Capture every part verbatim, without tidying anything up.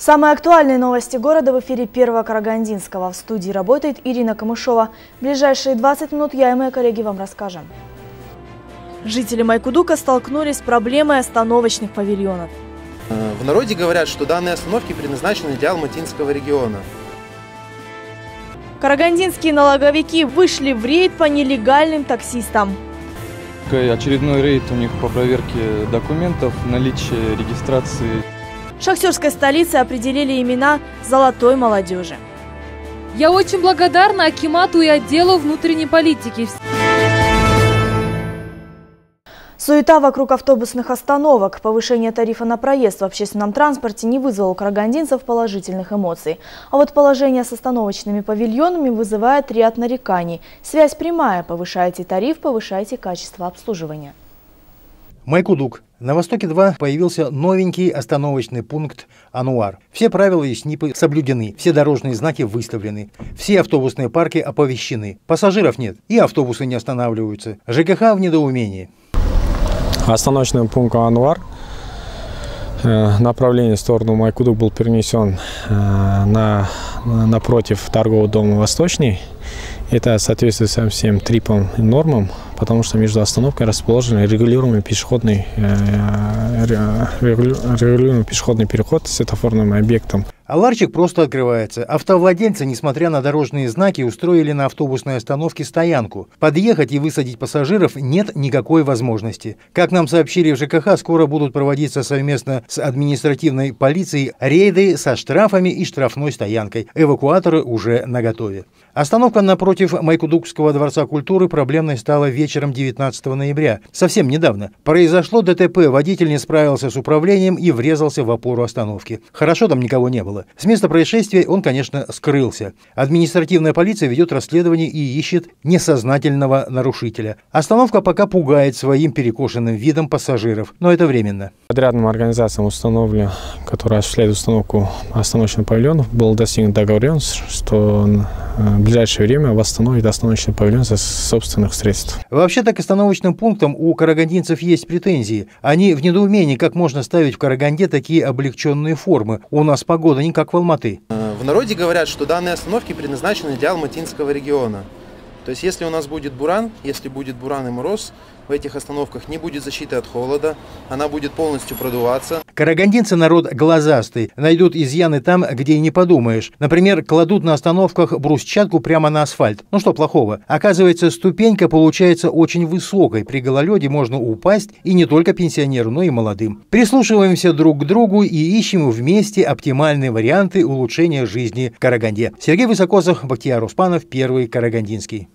Самые актуальные новости города в эфире Первого Карагандинского. В студии работает Ирина Камышова. В ближайшие двадцать минут я и мои коллеги вам расскажем. Жители Майкудука столкнулись с проблемой остановочных павильонов. В народе говорят, что данные остановки предназначены для Алматинского региона. Карагандинские налоговики вышли в рейд по нелегальным таксистам. Очередной рейд у них по проверке документов, наличие регистрации. В шахтерской столице определили имена золотой молодежи. Я очень благодарна акимату и отделу внутренней политики. Суета вокруг автобусных остановок. Повышение тарифа на проезд в общественном транспорте не вызвало у карагандинцев положительных эмоций. А вот положение с остановочными павильонами вызывает ряд нареканий. Связь прямая. Повышайте тариф, повышайте качество обслуживания. Майкудук. На Востоке-два появился новенький остановочный пункт «Ануар». Все правила и снипы соблюдены, все дорожные знаки выставлены, все автобусные парки оповещены. Пассажиров нет, и автобусы не останавливаются. ЖКХ в недоумении. Остановочный пункт «Ануар», направление в сторону Майкудук, был перенесен на, напротив торгового дома «Восточный». Это соответствует всем, всем трипам и нормам, потому что между остановкой расположен регулируемый пешеходный, э, регули, регулируемый пешеходный переход с светофорным объектом. А ларчик просто открывается. Автовладельцы, несмотря на дорожные знаки, устроили на автобусной остановке стоянку. Подъехать и высадить пассажиров нет никакой возможности. Как нам сообщили в ЖКХ, скоро будут проводиться совместно с административной полицией рейды со штрафами и штрафной стоянкой. Эвакуаторы уже наготове. Остановка напротив Майкудукского дворца культуры проблемной стала вечером девятнадцатого ноября. Совсем недавно. Произошло ДТП, водитель не справился с управлением и врезался в опору остановки. Хорошо, там никого не было. С места происшествия он, конечно, скрылся. Административная полиция ведет расследование и ищет несознательного нарушителя. Остановка пока пугает своим перекошенным видом пассажиров, но это временно. Подрядным организациям, установленным, которые осуществляют установку остановочных павильонов, был достигнут договоренность, что в ближайшее время восстановит остановочный павильон со собственных средств. Вообще-то к остановочным пунктам у карагандинцев есть претензии. Они в недоумении, как можно ставить в Караганде такие облегченные формы. У нас погода не как в Алматы. В народе говорят, что данные остановки предназначены для Алматинского региона. То есть если у нас будет буран, если будет буран и мороз, в этих остановках не будет защиты от холода, она будет полностью продуваться. Карагандинцы народ глазастый, найдут изъяны там, где и не подумаешь. Например, кладут на остановках брусчатку прямо на асфальт. Ну что плохого? Оказывается, ступенька получается очень высокой. При гололеде можно упасть и не только пенсионеру, но и молодым. Прислушиваемся друг к другу и ищем вместе оптимальные варианты улучшения жизни в Караганде. Сергей Высокосов, Бахтияр Успанов, Первый Карагандинский.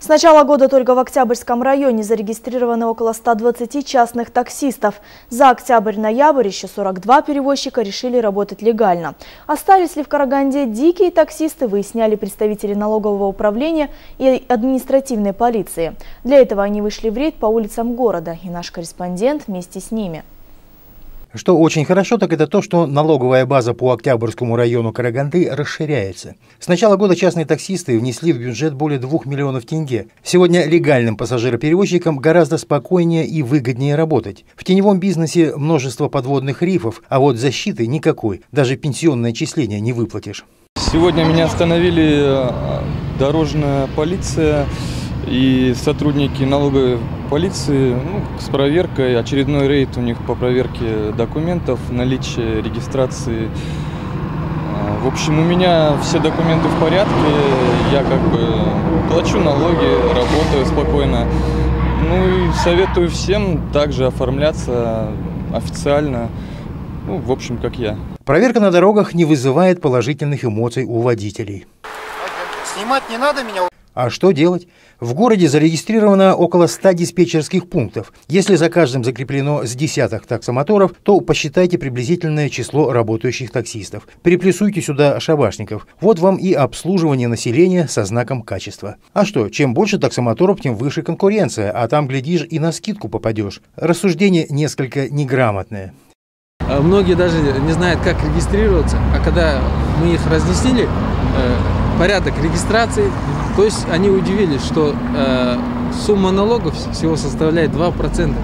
С начала года только в Октябрьском районе зарегистрировано около ста двадцати частных таксистов. За октябрь-ноябрь еще сорок два перевозчика решили работать легально. Остались ли в Караганде дикие таксисты, выясняли представители налогового управления и административной полиции. Для этого они вышли в рейд по улицам города, и наш корреспондент вместе с ними. Что очень хорошо, так это то, что налоговая база по Октябрьскому району Караганды расширяется. С начала года частные таксисты внесли в бюджет более двух миллионов тенге. Сегодня легальным пассажироперевозчикам гораздо спокойнее и выгоднее работать. В теневом бизнесе множество подводных рифов, а вот защиты никакой. Даже пенсионное отчисление не выплатишь. Сегодня меня остановили дорожная полиция и сотрудники налоговой полиции, ну, с проверкой. Очередной рейд у них по проверке документов, наличие регистрации. В общем, у меня все документы в порядке, я как бы плачу налоги, работаю спокойно. Ну и советую всем также оформляться официально, ну, в общем, как я. Проверка на дорогах не вызывает положительных эмоций у водителей. Снимать не надо меня. А что делать? В городе зарегистрировано около ста диспетчерских пунктов. Если за каждым закреплено с десяток таксомоторов, то посчитайте приблизительное число работающих таксистов. Приплюсуйте сюда шабашников. Вот вам и обслуживание населения со знаком качества. А что, чем больше таксомоторов, тем выше конкуренция, а там, глядишь, и на скидку попадешь. Рассуждение несколько неграмотное. Многие даже не знают, как регистрироваться, а когда мы их разъяснили, порядок регистрации, то есть они удивились, что э, сумма налогов всего составляет два процента.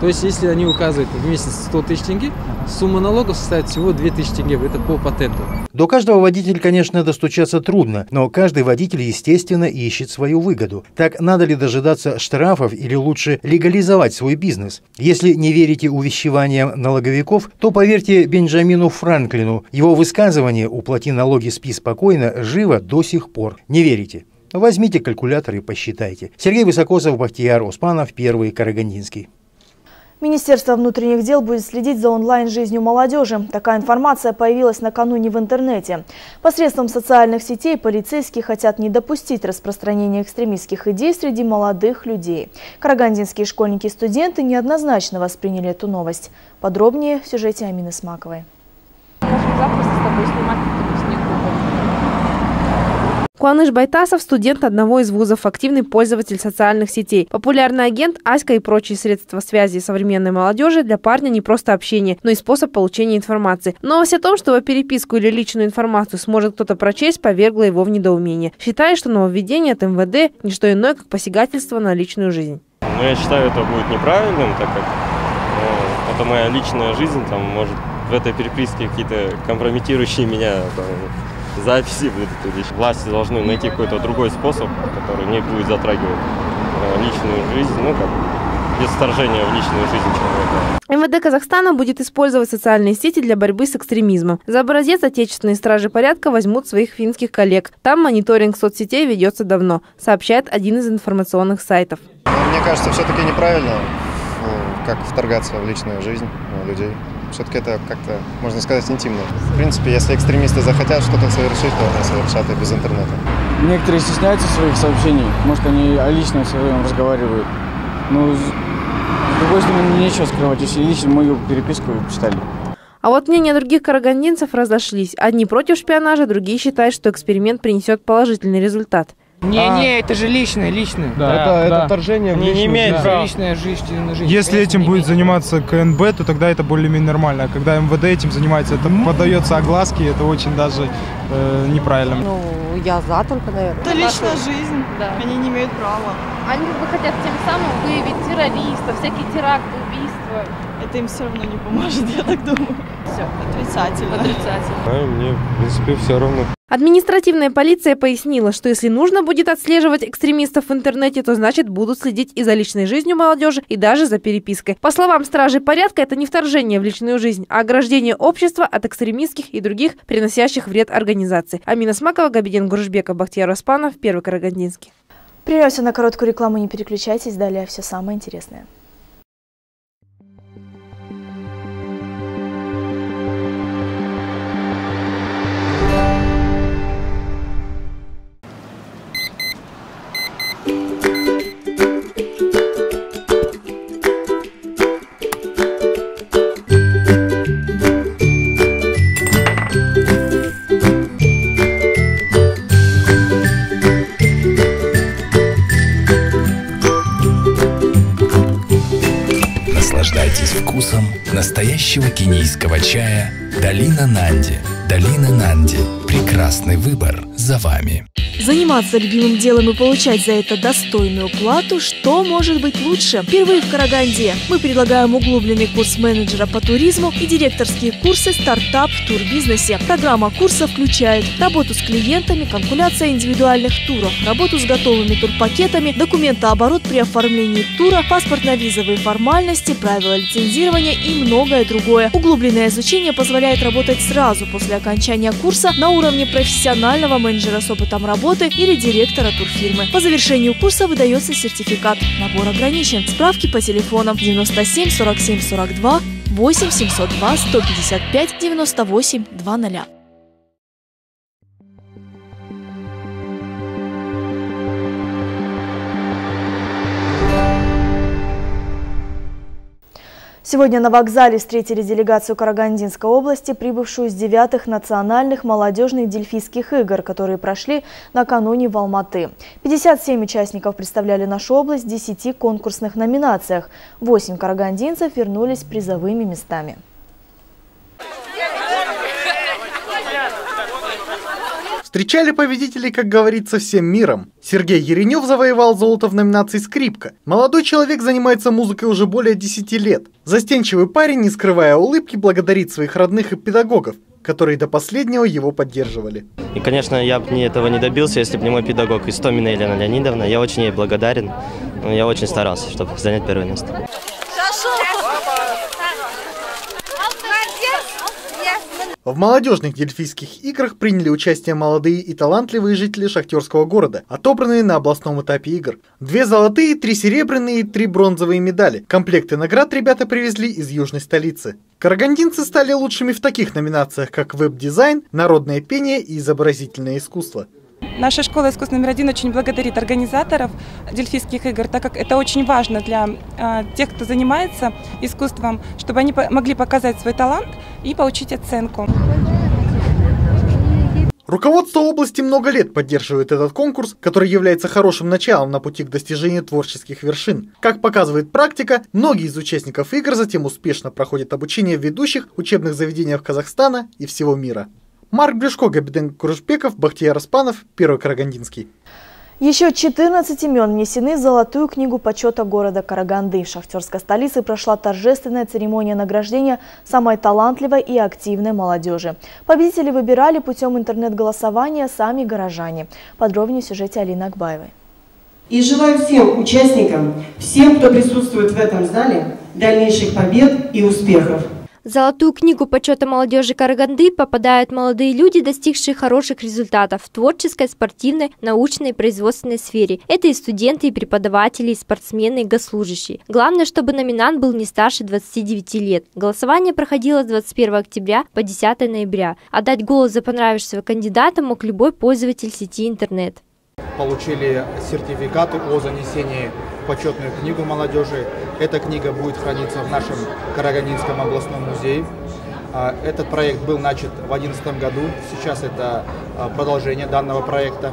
То есть, если они указывают в месяц сто тысяч тенге, сумма налогов составит всего две тысячи тенге, это по патенту. До каждого водителя, конечно, достучаться трудно, но каждый водитель, естественно, ищет свою выгоду. Так надо ли дожидаться штрафов или лучше легализовать свой бизнес? Если не верите увещеваниям налоговиков, то поверьте Бенджамину Франклину. Его высказывание «уплати налоги, спи спокойно» живо до сих пор. Не верите? Возьмите калькулятор и посчитайте. Сергей Высокосов, Бахтияр Успанов, Первый Карагандинский. Министерство внутренних дел будет следить за онлайн-жизнью молодежи. Такая информация появилась накануне в интернете. Посредством социальных сетей полицейские хотят не допустить распространения экстремистских идей среди молодых людей. Карагандинские школьники и студенты неоднозначно восприняли эту новость. Подробнее в сюжете Амины Смаковой. Куаныш Байтасов – студент одного из вузов, активный пользователь социальных сетей. Популярный агент, Аська и прочие средства связи современной молодежи для парня не просто общение, но и способ получения информации. Новость о том, что его переписку или личную информацию сможет кто-то прочесть, повергла его в недоумение. Считая, что нововведение от МВД – ничто иное, как посягательство на личную жизнь. Ну, я считаю, это будет неправильным, так как ну, это моя личная жизнь, там, может, в этой переписке какие-то компрометирующие меня... Там, записи будут здесь. Власти должны найти какой-то другой способ, который не будет затрагивать личную жизнь, ну как без вторжения в личную жизнь человека. МВД Казахстана будет использовать социальные сети для борьбы с экстремизмом. За образец отечественные стражи порядка возьмут своих финских коллег. Там мониторинг соцсетей ведется давно, сообщает один из информационных сайтов. Мне кажется, все-таки неправильно, как вторгаться в личную жизнь людей. Все-таки это как-то, можно сказать, интимно. В принципе, если экстремисты захотят что-то совершить, то они совершат и без интернета. Некоторые стесняются своих сообщений. Может, они о личном своем разговаривают. Но, с другой стороны, нечего скрывать, если лично мою переписку читали. А вот мнения других карагандинцев разошлись. Одни против шпионажа, другие считают, что эксперимент принесет положительный результат. Не-не, а... это же личное, личное. Да, да, это, да. это вторжение в личную не, не имеет да. права. Личная жизнь, жизнь. Если этим будет заниматься КНБ, то тогда это более-менее нормально. А когда МВД этим занимается, это mm-hmm. поддается огласке, это очень даже э, неправильно. Ну, я за только, наверное. Это личная жизнь, да. Они не имеют права. Они как бы хотят тем самым выявить террористов, всякие теракты, убийства. Это им все равно не поможет, я так думаю. Все, отрицательно. Отрицательно. А мне, в принципе, все равно. Административная полиция пояснила, что если нужно будет отслеживать экстремистов в интернете, то значит будут следить и за личной жизнью молодежи, и даже за перепиской. По словам стражей порядка, это не вторжение в личную жизнь, а ограждение общества от экстремистских и других, приносящих вред организации. Амина Смакова, Габиден Куржбеков, Бахтияр Успанов, Первый Карагандинский. Прервемся на короткую рекламу, не переключайтесь, далее все самое интересное. Наслаждайтесь вкусом настоящего кенийского чая «Долина Нанди». «Долина Нанди» – прекрасный выбор за вами. Заниматься любимым делом и получать за это достойную плату, что может быть лучше? Впервые в Караганде мы предлагаем углубленный курс менеджера по туризму и директорские курсы «Стартап в турбизнесе». Программа курса включает работу с клиентами, калькуляция индивидуальных туров, работу с готовыми турпакетами, документооборот при оформлении тура, паспортно-визовые формальности, правила лицензирования и многое другое. Углубленное изучение позволяет работать сразу после окончания курса на уровне профессионального менеджера с опытом работы или директора турфирмы. По завершению курса выдается сертификат. Набор ограничен. Справки по телефонам девяносто семь сорок семь сорок два, восемь семьсот два сто пятьдесят пять девяносто восемь двадцать. Сегодня на вокзале встретили делегацию Карагандинской области, прибывшую с девятых национальных молодежных дельфийских игр, которые прошли накануне в Алматы. пятьдесят семь участников представляли нашу область в десяти конкурсных номинациях. восемь карагандинцев вернулись призовыми местами. Встречали победителей, как говорится, всем миром. Сергей Еренев завоевал золото в номинации «Скрипка». Молодой человек занимается музыкой уже более десяти лет. Застенчивый парень, не скрывая улыбки, благодарит своих родных и педагогов, которые до последнего его поддерживали. И, конечно, я бы этого не добился, если бы не мой педагог Истомина Елена Леонидовна. Я очень ей благодарен. Я очень старался, чтобы занять первое место. В молодежных дельфийских играх приняли участие молодые и талантливые жители шахтерского города, отобранные на областном этапе игр. Две золотые, три серебряные и три бронзовые медали. Комплекты наград ребята привезли из южной столицы. Карагандинцы стали лучшими в таких номинациях, как веб-дизайн, народное пение и изобразительное искусство. Наша школа искусств номер один очень благодарит организаторов дельфийских игр, так как это очень важно для э, тех, кто занимается искусством, чтобы они по- могли показать свой талант и получить оценку. Руководство области много лет поддерживает этот конкурс, который является хорошим началом на пути к достижению творческих вершин. Как показывает практика, многие из участников игр затем успешно проходят обучение в ведущих учебных заведениях Казахстана и всего мира. Марк Брюшко, Габиден Куржбеков, Бахтияр Успанов, Первый Карагандинский. Еще четырнадцать имен внесены в золотую книгу почета города Караганды. В шахтерской столице прошла торжественная церемония награждения самой талантливой и активной молодежи. Победители выбирали путем интернет-голосования сами горожане. Подробнее в сюжете Алины Акбаевой. И желаю всем участникам, всем, кто присутствует в этом зале, дальнейших побед и успехов. В золотую книгу почета молодежи Караганды попадают молодые люди, достигшие хороших результатов в творческой, спортивной, научной и производственной сфере. Это и студенты, и преподаватели, и спортсмены, и госслужащие. Главное, чтобы номинант был не старше двадцати девяти лет. Голосование проходило с двадцать первого октября по десятое ноября. Отдать голос за понравившегося кандидата мог любой пользователь сети интернет. Получили сертификаты о занесении почетную книгу молодежи. Эта книга будет храниться в нашем Карагандинском областном музее. Этот проект был начат в две тысячи одиннадцатом году. Сейчас это продолжение данного проекта.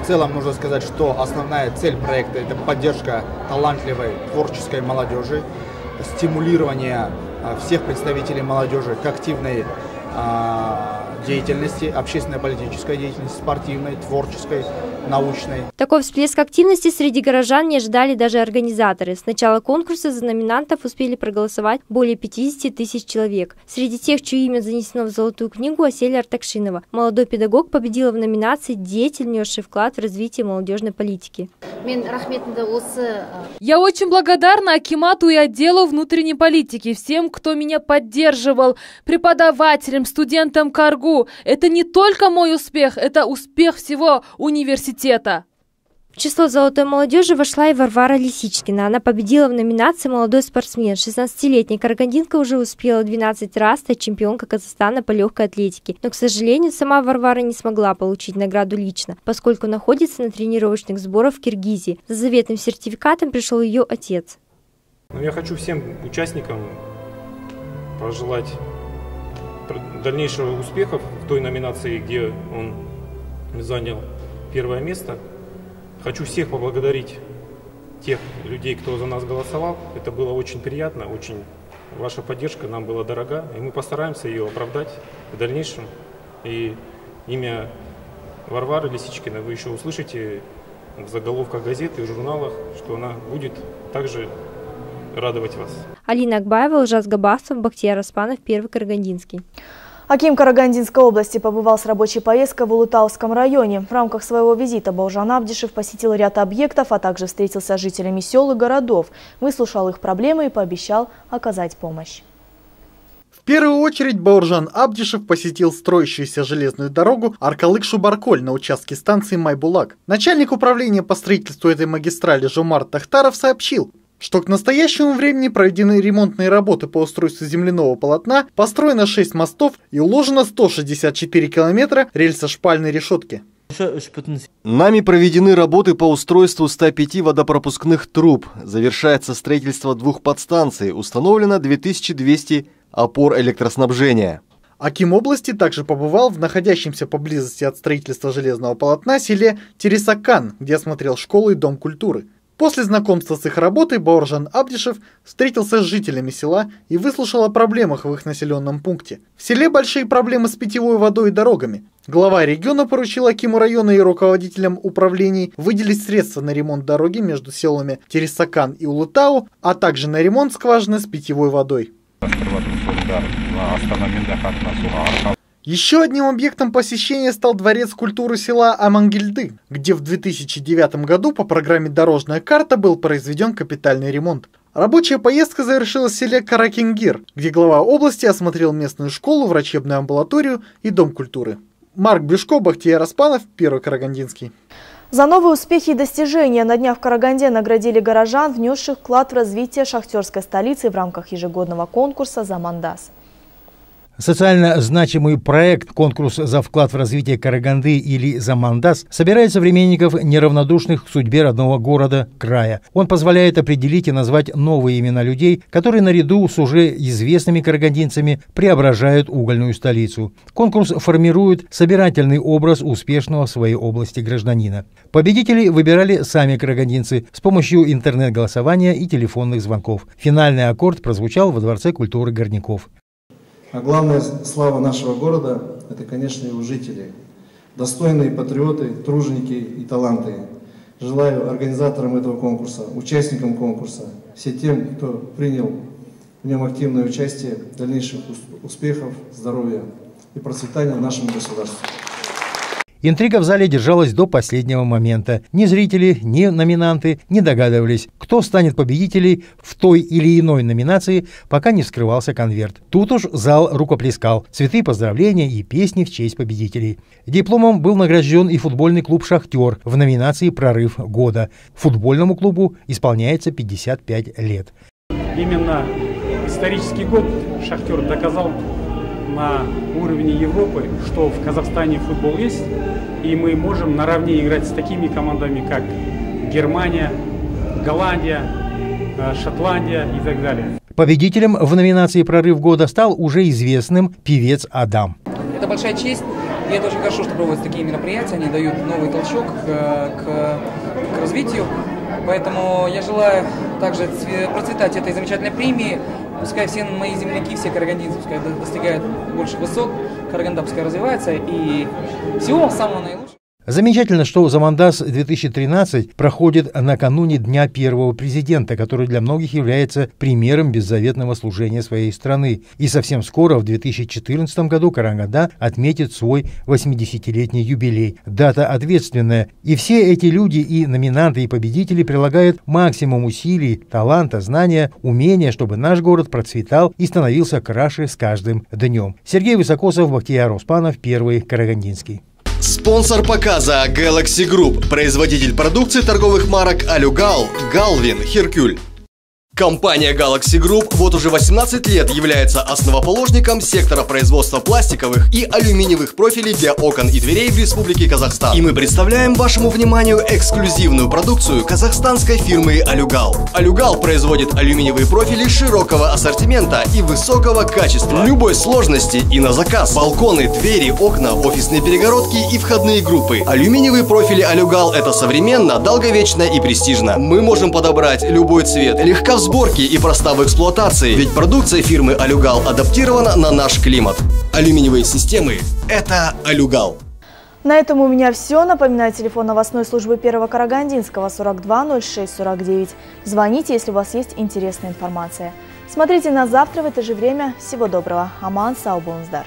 В целом нужно сказать, что основная цель проекта – это поддержка талантливой творческой молодежи, стимулирование всех представителей молодежи к активной деятельности, общественно-политической деятельности, спортивной, творческой, научной. Такой всплеск активности среди горожан не ожидали даже организаторы. С начала конкурса за номинантов успели проголосовать более пятидесяти тысяч человек. Среди тех, чье имя занесено в золотую книгу, Оселия Артакшинова. Молодой педагог победила в номинации «Деятель, внесший вклад в развитие молодежной политики». Я очень благодарна акимату и отделу внутренней политики, всем, кто меня поддерживал, преподавателям, студентам Каргу. Это не только мой успех, это успех всего университета. В число золотой молодежи вошла и Варвара Лисичкина. Она победила в номинации «Молодой спортсмен». шестнадцатилетняя карагандинка уже успела двенадцать раз стать чемпионкой Казахстана по легкой атлетике. Но, к сожалению, сама Варвара не смогла получить награду лично, поскольку находится на тренировочных сборах в Киргизии. За заветным сертификатом пришел ее отец. Я хочу всем участникам пожелать дальнейшего успеха в той номинации, где он занял первое место. Хочу всех поблагодарить, тех людей, кто за нас голосовал. Это было очень приятно, очень ваша поддержка нам была дорога, и мы постараемся ее оправдать в дальнейшем. И имя Варвары Лисичкиной вы еще услышите в заголовках газет и журналах, что она будет также радовать вас. Алина Акбаева, Жас Габасов, Бахтияр Успанов, Первый Карагандинский. Аким Карагандинской области побывал с рабочей поездкой в Улытауском районе. В рамках своего визита Баужан Абдишев посетил ряд объектов, а также встретился с жителями сел и городов, выслушал их проблемы и пообещал оказать помощь. В первую очередь Бауржан Абдишев посетил строящуюся железную дорогу Аркалык-Шубарколь на участке станции Майбулак. Начальник управления по строительству этой магистрали Жумар Тахтаров сообщил, что к настоящему времени проведены ремонтные работы по устройству земляного полотна, построено шесть мостов и уложено сто шестьдесят четыре километра рельсошпальной решетки. Нами проведены работы по устройству ста пяти водопропускных труб. Завершается строительство двух подстанций. Установлено две тысячи двести опор электроснабжения. Аким области также побывал в находящемся поблизости от строительства железного полотна селе Тересакан, где осмотрел школу и дом культуры. После знакомства с их работой Бауржан Абдишев встретился с жителями села и выслушал о проблемах в их населенном пункте. В селе большие проблемы с питьевой водой и дорогами. Глава региона поручил акиму района и руководителям управлений выделить средства на ремонт дороги между селами Тересакан и Улытау, а также на ремонт скважины с питьевой водой. Еще одним объектом посещения стал дворец культуры села Амангельды, где в две тысячи девятом году по программе «Дорожная карта» был произведен капитальный ремонт. Рабочая поездка завершилась в селе Каракингир, где глава области осмотрел местную школу, врачебную амбулаторию и дом культуры. Марк Бишко, Бахтияр Успанов, Первый Карагандинский. За новые успехи и достижения на днях в Караганде наградили горожан, внесших вклад в развитие шахтерской столицы в рамках ежегодного конкурса «Замандас». Социально значимый проект «Конкурс за вклад в развитие Караганды» или «Замандас» собирает современников, неравнодушных к судьбе родного города, края. Он позволяет определить и назвать новые имена людей, которые наряду с уже известными карагандинцами преображают угольную столицу. Конкурс формирует собирательный образ успешного в своей области гражданина. Победителей выбирали сами карагандинцы с помощью интернет-голосования и телефонных звонков. Финальный аккорд прозвучал во Дворце культуры Горняков. А главная слава нашего города – это, конечно, его жители. Достойные патриоты, труженики и таланты. Желаю организаторам этого конкурса, участникам конкурса, всем тем, кто принял в нем активное участие, дальнейших успехов, здоровья и процветания нашему государству. Интрига в зале держалась до последнего момента. Ни зрители, ни номинанты не догадывались, кто станет победителем в той или иной номинации, пока не вскрывался конверт. Тут уж зал рукоплескал. Цветы, поздравления и песни в честь победителей. Дипломом был награжден и футбольный клуб «Шахтер» в номинации «Прорыв года». Футбольному клубу исполняется пятьдесят пять лет. Именно исторический год «Шахтер» доказал на уровне Европы, что в Казахстане футбол есть, и мы можем наравне играть с такими командами, как Германия, Голландия, Шотландия и так далее. Победителем в номинации «Прорыв года» стал уже известным певец Адам. Это большая честь, и это очень хорошо, что проводятся такие мероприятия, они дают новый толчок к, к, к развитию. Поэтому я желаю также процветать этой замечательной премии. Пускай все мои земляки, все карагандинцы, пускай достигают больших высот, Караганда пускай развивается, и всего самого наилучшего. Замечательно, что «Замандас-две тысячи тринадцать» проходит накануне Дня первого президента, который для многих является примером беззаветного служения своей страны. И совсем скоро, в две тысячи четырнадцатом году, Караганда отметит свой восьмидесятилетний юбилей. Дата ответственная. И все эти люди, и номинанты, и победители прилагают максимум усилий, таланта, знания, умения, чтобы наш город процветал и становился краше с каждым днем. Сергей Высокосов, Бахтияр Успанов, Первый Карагандинский. Спонсор показа Galaxy Group, производитель продукции торговых марок Алюгал, Галвин, Херкуль. Компания Galaxy Group вот уже восемнадцать лет является основоположником сектора производства пластиковых и алюминиевых профилей для окон и дверей в Республике Казахстан. И мы представляем вашему вниманию эксклюзивную продукцию казахстанской фирмы Алюгал. Алюгал производит алюминиевые профили широкого ассортимента и высокого качества, любой сложности и на заказ. Балконы, двери, окна, офисные перегородки и входные группы. Алюминиевые профили Алюгал — это современно, долговечно и престижно. Мы можем подобрать любой цвет, легко сборки и проста в эксплуатации, ведь продукция фирмы «Алюгал» адаптирована на наш климат. Алюминиевые системы – это «Алюгал». На этом у меня все. Напоминаю, телефон новостной службы Первого Карагандинского сорок два ноль шесть сорок девять. Звоните, если у вас есть интересная информация. Смотрите нас завтра в это же время. Всего доброго. Аман сау болыңыздар.